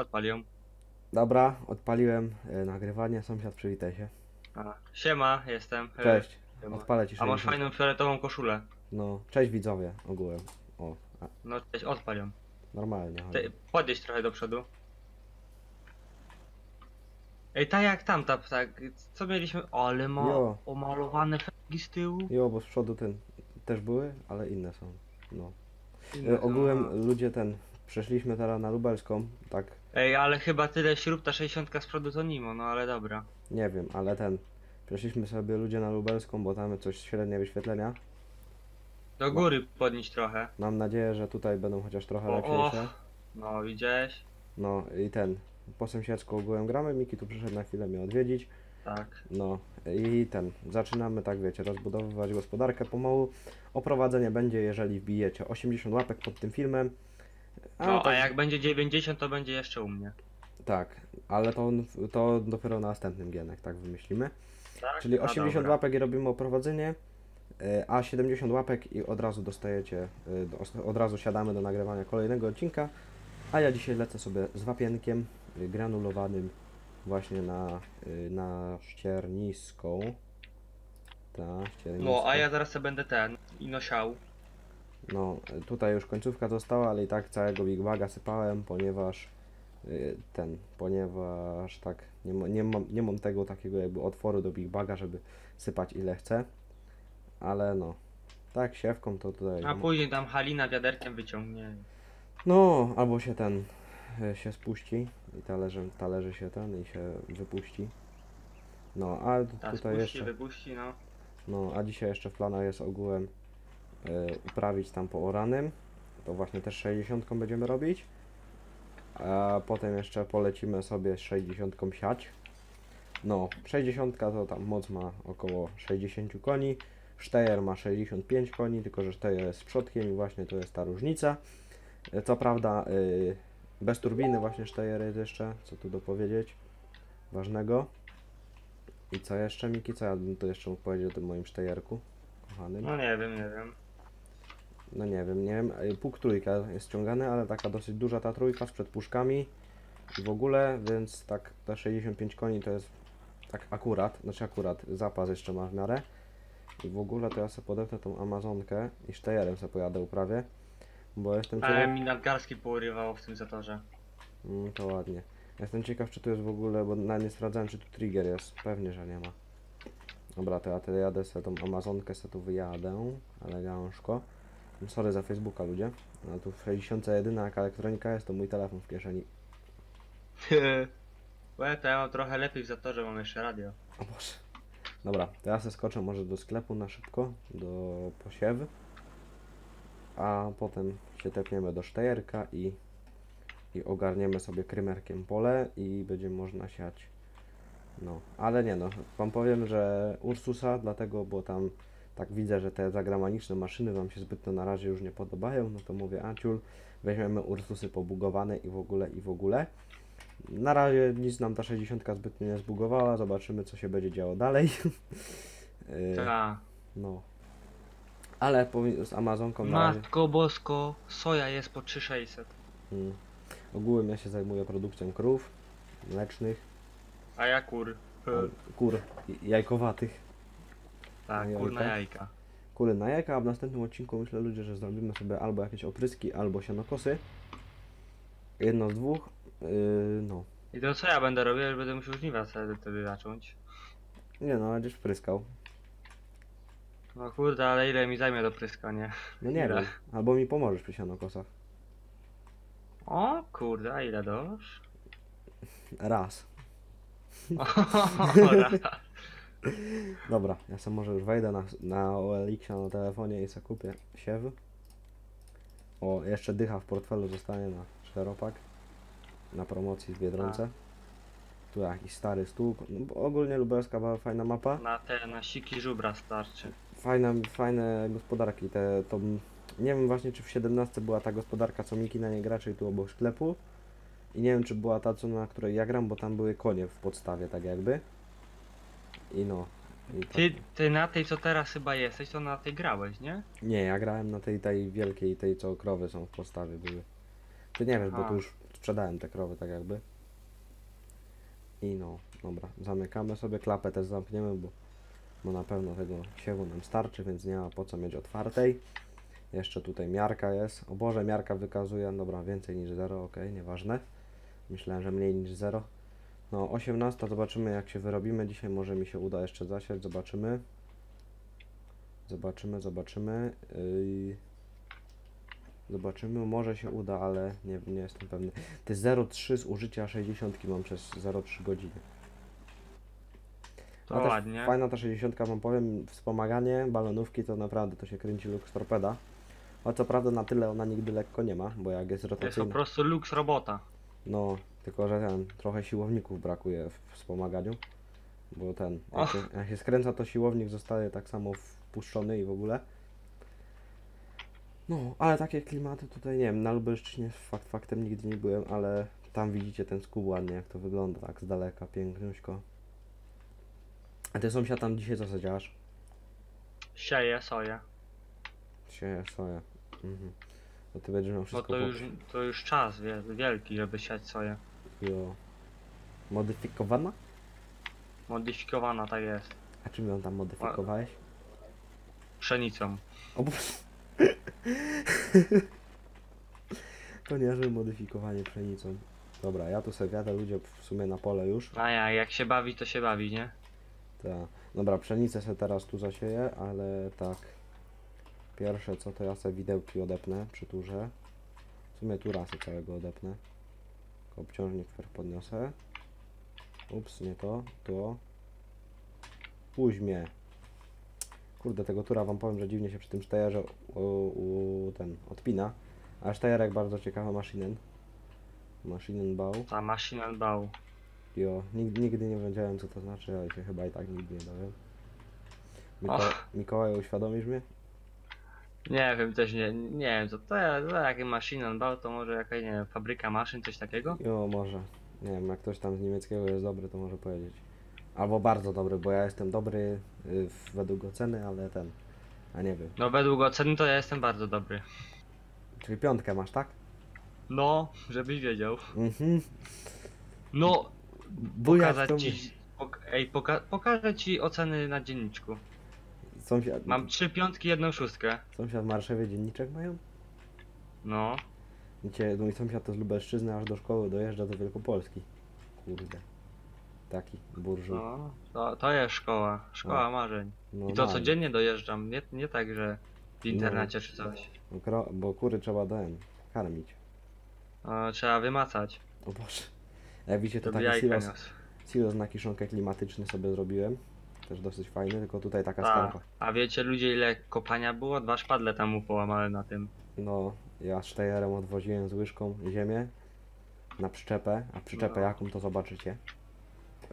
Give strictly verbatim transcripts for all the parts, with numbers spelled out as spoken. Odpaliłem. Dobra, odpaliłem y, nagrywanie. Sąsiad, przywitaj się. A, siema, jestem. Cześć. Siema. Odpalę ci. A masz fajną fioletową koszulę. No, cześć widzowie ogółem. O, no cześć, odpal ją. Normalnie. Ty, podjedź trochę do przodu. Ej, tak jak tam, tak, tak. Co mieliśmy? O, ale ma jo. Omalowane felgi z tyłu. Jo, bo z przodu ten też były, ale inne są. No. Inne y, ogółem są. Ludzie ten... Przeszliśmy teraz na Lubelską, tak. Ej, ale chyba tyle śrub, ta sześćdziesiątka z przodu to nimo, no ale dobra. Nie wiem, ale ten... Przeszliśmy sobie ludzie na Lubelską, bo tam coś średnie wyświetlenia. Do góry podnieść trochę. Mam nadzieję, że tutaj będą chociaż trochę o, lepsze. Och. No, widziałeś? No i ten... Po sąsiedzku ogółem gramy, Miki tu przyszedł na chwilę mnie odwiedzić. Tak. No i ten... Zaczynamy, tak wiecie, rozbudowywać gospodarkę pomału. Oprowadzenie będzie, jeżeli wbijecie osiemdziesiąt łapek pod tym filmem. A, no, tak. A jak będzie dziewięćdziesiąt, to będzie jeszcze u mnie. Tak, ale to, to dopiero na następnym gienek, tak wymyślimy. Tak? Czyli osiemdziesiąt dobra. Łapek i robimy oprowadzenie, a siedemdziesiąt łapek i od razu dostajecie, od razu siadamy do nagrywania kolejnego odcinka. A ja dzisiaj lecę sobie z wapienkiem granulowanym właśnie na, na ścierniską. Ta, ścierniską. No, a ja zaraz sobie będę ten i nosiał. No, tutaj już końcówka została, ale i tak całego big baga sypałem, ponieważ yy, ten, ponieważ tak, nie, nie, mam, nie mam tego takiego jakby otworu do big baga, żeby sypać ile chcę, ale no, tak siewką to tutaj... A później tam Halina wiaderkiem wyciągnie. No, albo się ten, yy, się spuści i talerze, talerze się ten i się wypuści. No, a Ta, tutaj spuści, jeszcze... wypuści, no. No, a dzisiaj jeszcze w planach jest ogółem... uprawić tam po oranym, to właśnie też sześćdziesiątką będziemy robić, a potem jeszcze polecimy sobie sześćdziesiątką siać. No, sześćdziesiątka to tam moc ma około sześćdziesiąt koni, Steyr ma sześćdziesiąt pięć koni, tylko że Steyr jest z przodkiem i właśnie to jest ta różnica. Co prawda yy, bez turbiny właśnie Steyr jest jeszcze, co tu dopowiedzieć ważnego. I co jeszcze, Miki, co ja bym tu jeszcze mógł powiedzieć o tym moim Steyrku? No nie wiem, nie wiem. No nie wiem, nie wiem. Puk trójka jest ściągany, ale taka dosyć duża ta trójka z przedpuszkami i w ogóle, więc tak te sześćdziesiąt pięć koni to jest tak akurat, znaczy akurat zapas jeszcze ma w miarę. I w ogóle to ja sobie podepnę tą Amazonkę i Steyerem sobie pojadę uprawię, bo jestem ciekaw... Ale mi nadgarski pourywało w tym zatorze. Mm, to ładnie. Jestem ciekaw, czy tu jest w ogóle, bo na nie sprawdzałem, czy tu trigger jest. Pewnie, że nie ma. Dobra, to ja tyle jadę sobie tą Amazonkę, sobie tu wyjadę, elegancko. Sorry za Facebooka, ludzie, no tu w sześćdziesiątce jeden, jaka elektronika jest, to mój telefon w kieszeni. Łe, to ja mam trochę lepiej za to, że mam jeszcze radio. O Boże. Dobra, to ja se skoczę może do sklepu na szybko, do posiewy. A potem się tepniemy do Steyrka i, i ogarniemy sobie krymerkiem pole i będzie można siać. No, ale nie no, wam powiem, że Ursusa, dlatego, bo tam tak widzę, że te zagraniczne maszyny wam się zbytnio na razie już nie podobają, no to mówię, Aciul, weźmiemy Ursusy pobugowane i w ogóle, i w ogóle. Na razie nic nam ta sześćdziesiątka zbytnio nie zbugowała, zobaczymy, co się będzie działo dalej. Ta. No. Ale z Amazonką na razie... Matko bosko, soja jest po trzy tysiące sześćset. Hmm. Ogółem ja się zajmuję produkcją krów mlecznych. A ja kur. Kur jajkowatych. Tak, na kur na jajka. Kury na jajka, a w następnym odcinku myślę, ludzie, że zrobimy sobie albo jakieś opryski, albo sianokosy. Jedno z dwóch. Yy, no. I to co ja będę robił, że będę musiał żniwa sobie wtedy zacząć. Nie no, będziesz pryskał. No kurde, ale ile mi zajmie do pryskania? No nie ile? Wiem, albo mi pomożesz przy sianokosach. O kurde, a ile dosz? Raz. Dobra, ja sam może już wejdę na, na O L X-a na telefonie i sobie kupię siew. O, jeszcze dycha w portfelu zostanie na czteropak. Na promocji w Biedronce. A. Tu jakiś stary stół. No, ogólnie lubelska była fajna mapa. Na te na siki żubra starczy. Fajna, fajne gospodarki. Te, to, nie wiem właśnie, czy w siedemnastce była ta gospodarka, co Miki na nie graczy tu obok sklepu. I nie wiem, czy była ta, co na której ja gram, bo tam były konie w podstawie, tak jakby. I no. I ty, ty na tej, co teraz chyba jesteś, to na tej grałeś, nie? Nie, ja grałem na tej, tej wielkiej, tej, co krowy są w podstawie były. Ty nie wiesz, bo tu już sprzedałem te krowy tak jakby. I no, dobra, zamykamy sobie, klapę też zamkniemy, bo, bo na pewno tego siewu nam starczy, więc nie ma po co mieć otwartej. Jeszcze tutaj miarka jest, o Boże, miarka wykazuje, dobra, więcej niż zero, ok, nieważne. Myślałem, że mniej niż zero. No, osiemnasta, zobaczymy jak się wyrobimy, dzisiaj może mi się uda jeszcze zasiać, zobaczymy. Zobaczymy, zobaczymy. Yy... Zobaczymy, może się uda, ale nie, nie jestem pewny. Te zero przecinek trzy z użycia sześćdziesiątki mam przez zero przecinek trzy godziny. To no ładnie. Fajna ta sześćdziesiątka, wam powiem, wspomaganie balonówki to naprawdę, to się kręci Lux Torpeda. A co prawda na tyle ona nigdy lekko nie ma, bo jak jest rotacyjna... To jest po prostu Lux robota. No, tylko że ten, trochę siłowników brakuje w wspomaganiu. Bo ten, jak się, jak się skręca, to siłownik zostaje tak samo wpuszczony i w ogóle. No, ale takie klimaty tutaj, nie wiem, na Lubelszczyźnie fakt faktem nigdy nie byłem, ale tam widzicie ten skup ładnie, jak to wygląda, tak z daleka, piękniuśko. A ty, sąsiad, tam dzisiaj co zadziałasz? Sieję soję. Sieję soję, mhm. Bo ty będziesz miał wszystko... Bo to, już, to już czas wielki, żeby siać soję. Jo. Modyfikowana? Modyfikowana, tak jest. A czym ją tam modyfikowałeś? Pszenicą. O, bo... To nie, że modyfikowanie pszenicą. Dobra, ja tu sobie wiadę, ludzie w sumie na pole już. A ja, jak się bawi, to się bawi, nie? Tak. Dobra, pszenicę sobie teraz tu zasieję, ale tak. Pierwsze co, to ja sobie widełki odepnę przy turze. W sumie tu rasy całego odepnę. Obciążnik podniosę. Ups, nie to, to. Później. Kurde, tego tura wam powiem, że dziwnie się przy tym Steyerze u, u, ten odpina. A Steyerek bardzo ciekawa, Maszynen. Maszynen Bau. Ta Maszynen Bau. Jo, nigdy, nigdy nie wiedziałem co to znaczy, ale się chyba i tak nigdy nie dowiem. Miko Mikołaj, uświadomisz mnie? Nie wiem, też nie, nie wiem, to, to, to jakie Maszynen Bau, to może jakaś, nie wiem, fabryka maszyn, coś takiego? Jo, może. Nie wiem, jak ktoś tam z niemieckiego jest dobry, to może powiedzieć. Albo bardzo dobry, bo ja jestem dobry yy, według oceny, ale ten, a nie wiem. No według oceny to ja jestem bardzo dobry. Czyli piątkę masz, tak? No, żebyś wiedział. Mhm. No, pokażę ci, pok ej, poka pokażę ci oceny na dzienniczku. Sąsiad... Mam trzy piątki, jedną szóstkę. Sąsiad w Marszewie dzienniczek mają? No. Wiecie, mój sąsiad to z Lubelszczyzny, aż do szkoły dojeżdża do Wielkopolski. Kurde. Taki burżuj. No, to, to jest szkoła, szkoła no. marzeń. No, I to no, codziennie no. dojeżdżam, nie, nie tak, że w internecie no, czy coś. Bo, bo kury trzeba dałem, karmić. No, trzeba wymacać. O Boże. Jak widzicie, to taki silos, silos na kiszonkę klimatyczny sobie zrobiłem. Też dosyć fajny, tylko tutaj taka skarpa. A wiecie ludzie, ile kopania było? Dwa szpadle tam mu połamałem na tym. No, ja z Steyerem odwoziłem z łyżką ziemię na przyczepę, a przyczepę no. jaką to zobaczycie.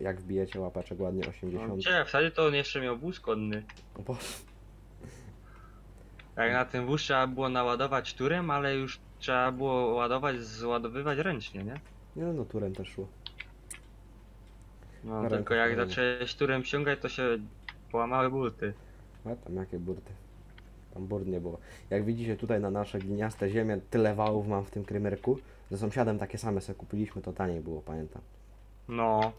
Jak wbijecie łapeczek ładnie osiemdziesiąt. Gdzie, w zasadzie to on jeszcze miał wóz konny. O Boże. Jak na tym wóz trzeba było naładować turem, ale już trzeba było ładować, zładowywać ręcznie, nie? Nie no, turem też szło. No, Karem tylko jak powiem. zacząłeś turem ciągać, to się połamały burty. A tam jakie burty? Tam burt nie było. Jak widzicie tutaj na nasze gliniaste ziemię, tyle wałów mam w tym krymerku. Ze sąsiadem takie same sobie kupiliśmy, to taniej było, pamiętam. No.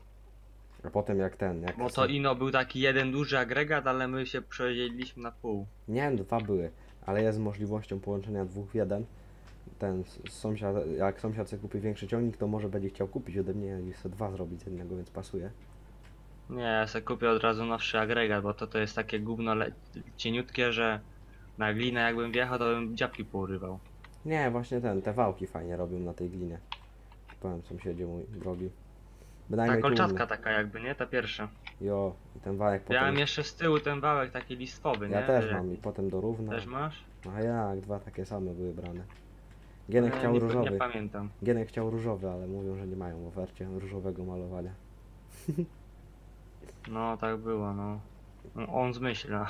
A potem jak ten, jak... Bo to ino był taki jeden duży agregat, ale my się przedzieliliśmy na pół. Nie wiem, dwa były, ale jest z możliwością połączenia dwóch w jeden. Ten sąsiad, jak sąsiad sobie kupi większy ciągnik, to może będzie chciał kupić ode mnie i sobie dwa zrobić z jednego, więc pasuje. Nie, ja sobie kupię od razu nowszy agregat, bo to to jest takie gówno cieniutkie, że na glinę jakbym wjechał, to bym dziabki pourywał. Nie, właśnie ten, te wałki fajnie robią na tej glinie. Powiem sąsiedzie mój drogi. Ta kolczatka taka jakby, nie? Ta pierwsza. Jo, i ten wałek potem... Ja mam jeszcze z tyłu ten wałek taki listwowy, nie? Ja też mam i potem dorówno. Też masz? A jak, dwa takie same były brane. Gienek no, chciał nie, różowy. Nie pamiętam. Gienek chciał różowy, ale mówią, że nie mają w ofercie różowego malowania. No, tak było, no. On zmyśla.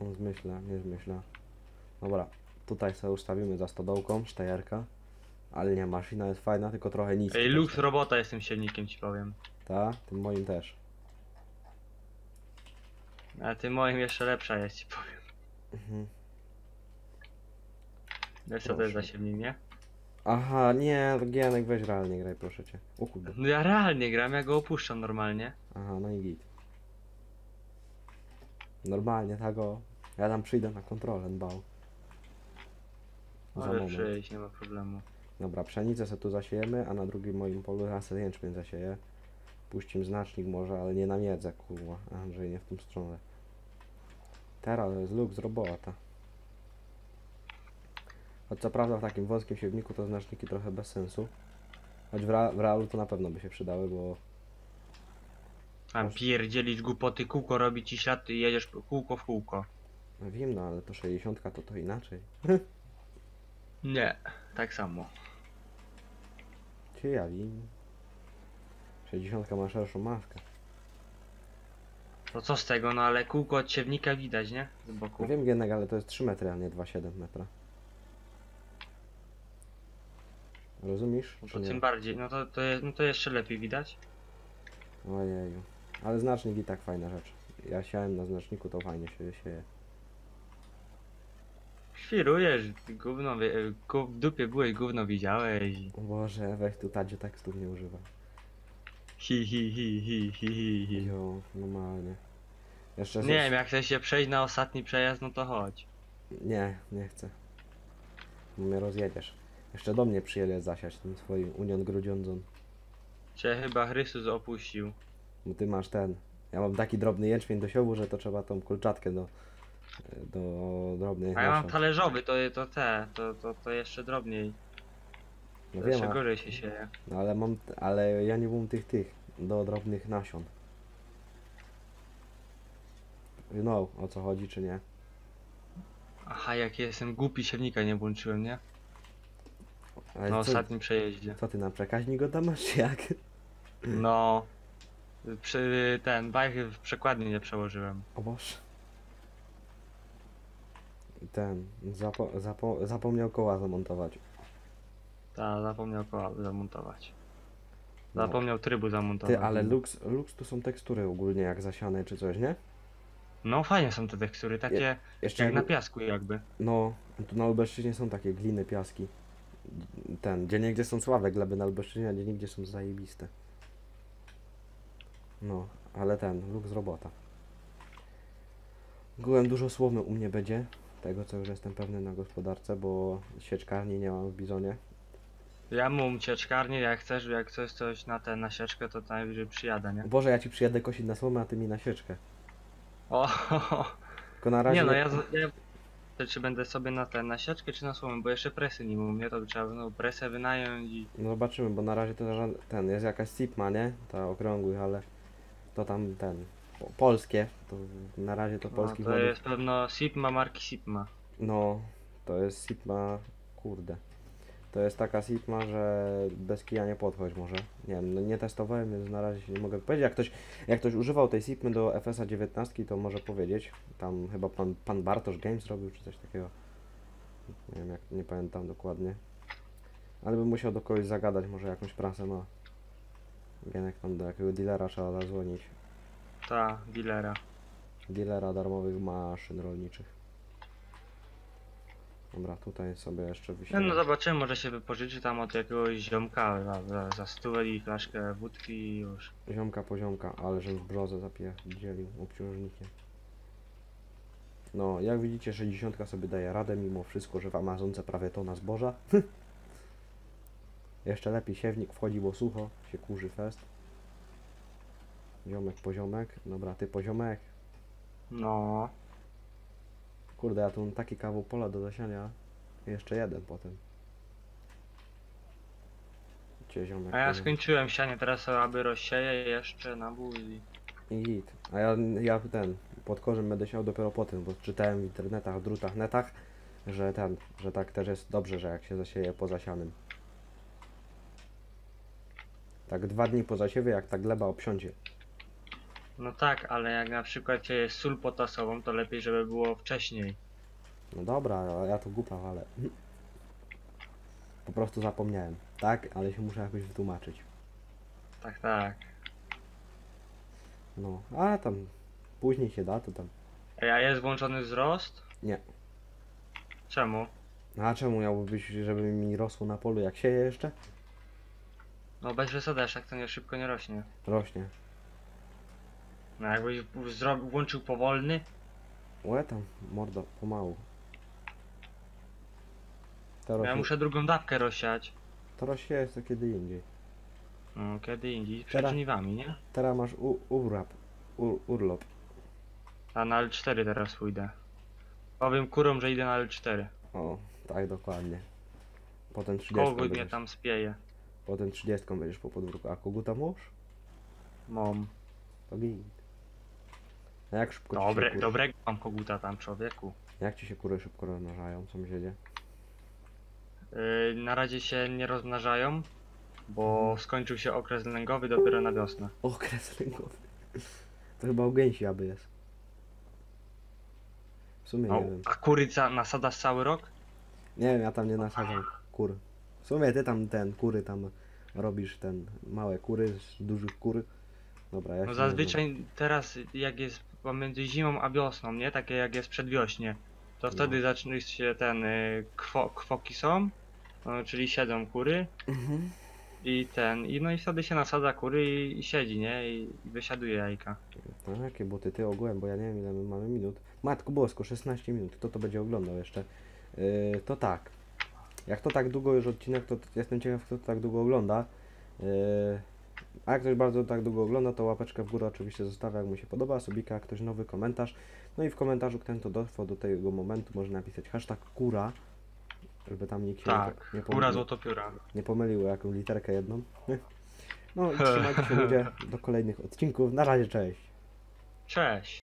On zmyśla, nie zmyśla. Dobra, tutaj sobie ustawimy za stodołką, Steyerka. Ale nie, maszyna jest fajna, tylko trochę niska. Ej, Lux robota jest tym silnikiem, ci powiem. Tak? Tym moim też. A tym moim jeszcze lepsza jest, ci powiem. Mhm. Wiesz co to jest za silnik, nie? Aha, nie, Gianek, weź realnie graj, proszę cię. O kurde. No ja realnie gram, ja go opuszczam normalnie. Aha, no i git. Normalnie, tak o. Ja tam przyjdę na kontrolę, bał. Ale przyjść, nie ma problemu. Dobra, pszenicę se tu zasiejemy, a na drugim moim polu ja se jęczmień zasieję. Puścim znacznik może, ale nie na miedzę, kurwa. Andrzej, nie w tą stronę. Teraz jest luk z robota. Choć co prawda w takim wąskim siewniku to znaczniki trochę bez sensu. Choć w, ra w realu to na pewno by się przydały, bo... A pierdzielić głupoty, kółko robi ci ślad i jedziesz kółko w kółko. No wiem, no ale to sześćdziesiąt to to inaczej. Nie, tak samo. Cię jawi. sześćdziesiąt ma szerszą maskę. No co z tego, no ale kółko od siewnika widać, nie? Z boku. No wiem, Gienek, ale to jest trzy metry, a nie dwa przecinek siedem metra. Rozumisz? No to tym bardziej, no to, to, je, no to jeszcze lepiej widać. Ojeju. Ale znacznik i tak fajna rzecz. Ja siałem na znaczniku, to fajnie się sieje. Świrujesz, gówno, w dupie byłeś, gówno widziałeś. O Boże, weź tu tadzie tekstów nie używaj. Hi hi hi hi hi hi hi. Jo, normalnie. Jeszcze nie coś... wiem, jak chcesz się przejść na ostatni przejazd, no to chodź. Nie, nie chcę. Bo mnie rozjedziesz. Jeszcze do mnie przyjedzie zasiać tym swoim Union Grudziądzą. Cię chyba Chrystus opuścił. No ty masz ten. Ja mam taki drobny jęczmień do siobu, że to trzeba tą kolczatkę do, do drobnej. A ja mam talerzowy, to, to te, to, to, to jeszcze drobniej. No wiem, a... gorzej się sieje. No ale mam, ale ja nie mam tych tych, do drobnych nasion. No, o co chodzi, czy nie? Aha, jak jestem głupi, siewnika nie włączyłem, nie? Ale na co, ostatnim przejeździe. Co ty, na przekaźnik go tam masz, jak? No... Przy, ten, bajchy w przekładni nie przełożyłem. O Boże. Ten, zapo, zapo, zapomniał koła zamontować. Ta, zapomniał koła zamontować. Zapomniał no. trybu zamontować. Ty, ale Lux, Lux to są tekstury ogólnie jak zasiane czy coś, nie? No fajnie są te tekstury, takie Je, jeszcze jak, jak na piasku jakby. No, tu na Lubelszczyźnie są takie gliny, piaski. Ten, gdzie nie gdzie są słabe gleby na Lubelszczyźnie, a gdzie nie gdzie są zajebiste. No, ale ten, Lux z robota. Ogółem dużo słomy u mnie będzie. Tego co już jestem pewny na gospodarce, bo sieczkarni nie mam w Bizonie. Ja mam sieczkarnię, jak chcesz, jak coś coś na tę na sieczkę, to najwyżej przyjadę, nie? Boże, ja ci przyjadę kosić na słomę, a ty mi na sieczkę. O, tylko na razie... Nie no, ja, ja czy będę sobie na tę na sieczkę, czy na słomę, bo jeszcze presy nie mam, nie? To by trzeba no, presę wynająć i... No zobaczymy, bo na razie to ten, jest jakaś SIPMA, nie? Ta okrągłych, ale to tam ten... Polskie, to na razie to polski. No, to jest pewno SIPMA, marki SIPMA. No, to jest SIPMA, kurde. To jest taka SIPMA, że bez kija nie podchodź może. Nie wiem, no nie testowałem, więc na razie się nie mogę powiedzieć. Jak ktoś, jak ktoś używał tej SIPMy do F S dziewiętnaście, to może powiedzieć. Tam chyba pan, pan Bartosz Games robił, czy coś takiego. Nie wiem, jak, nie pamiętam dokładnie. Ale bym musiał do kogoś zagadać, może jakąś prasę ma. Gienek, tam do jakiego dealera trzeba zadzwonić. Ta, dealera. Dealera darmowych maszyn rolniczych. Dobra, tutaj sobie jeszcze wyślę. No, no zobaczymy, może się wypożyczy tam od jakiegoś ziomka za, za, za stówę i flaszkę wódki i już. Ziomka po ziomka, ale żebym w brozę zapierdzielił obciążnikiem. No, jak widzicie, sześćdziesiąt sobie daje radę mimo wszystko, że w Amazonce prawie tona zboża. Jeszcze lepiej siewnik wchodzi, bo sucho się kurzy fest. Ziomek po ziomek. Dobra, ty po ziomek. No. Kurde, ja tu mam taki kawał pola do zasiania. Jeszcze jeden potem. Cię, ziomek, a ja powiem. Skończyłem sianie, teraz aby rozsieję jeszcze na buzi. I hit. A ja, ja ten, pod korzem będę siał dopiero potem, bo czytałem w internetach, drutach, netach, że ten, że tak też jest dobrze, że jak się zasieje po zasianym. Tak dwa dni po zasiewie, jak ta gleba obsiądzie. No tak, ale jak na przykład jest sól potasową, to lepiej, żeby było wcześniej. No dobra, ja to głupia, ale... Po prostu zapomniałem. Tak, ale się muszę jakoś wytłumaczyć. Tak, tak. No, a tam... Później się da, to tam... A jest włączony wzrost? Nie. Czemu? A czemu miałoby być, żeby mi rosło na polu, jak sieje jeszcze? No bez wysadeczek to nie, szybko nie rośnie. Rośnie. No jakbyś włączył powolny? Łe tam, mordo, pomału. To rośnie... Ja muszę drugą dawkę rozsiać. To rośnie jest to kiedy indziej. No, kiedy indziej, przed żniwami, nie? Teraz masz u, urlop. U, urlop. A na L cztery teraz pójdę. Powiem kurom, że idę na L cztery. O, tak dokładnie. Potem trzydziestką kogut mnie tam spieje. Potem trzydziestką będziesz po podwórku. A koguta masz? Mam. To git. A jak szybko Dobre, ci się Dobrego mam koguta tam, człowieku. Jak ci się kury szybko rozmnażają? Co mi się dzieje? Yy, na razie się nie rozmnażają, bo skończył się okres lęgowy dopiero na wiosnę. Okres lęgowy? To chyba u gęsi aby jest. W sumie no, nie wiem. A kuryca nasadasz cały rok? Nie wiem, ja tam nie nasadzam kur. W sumie ty tam ten kury tam robisz, ten małe kury z dużych kur. Dobra, ja no zazwyczaj nie teraz jak jest pomiędzy zimą a wiosną, nie? Takie jak jest przedwiośnie. To no. Wtedy zaczyna się ten y, kwo, kwoki są, no, czyli siedzą kury. Mhm. I ten, i no i wtedy się nasadza kury i, i siedzi, nie? I, i wysiaduje jajka. No jakie buty, ty ogółem, bo ja nie wiem ile my mamy minut. Matko bosko, szesnaście minut, kto to będzie oglądał jeszcze? Yy, to tak, jak to tak długo już odcinek, to jestem ciekaw kto to tak długo ogląda. Yy, a jak ktoś bardzo tak długo ogląda, to łapeczkę w górę oczywiście zostawia, jak mu się podoba, subika, ktoś nowy komentarz. No i w komentarzu, kto to dotrwał do tego momentu, może napisać hashtag kura. Żeby tam nikt się tak, nie pomylił, złotopióra. Nie pomyliło jaką literkę jedną. No i trzymajcie się ludzie do kolejnych odcinków. Na razie, cześć. Cześć.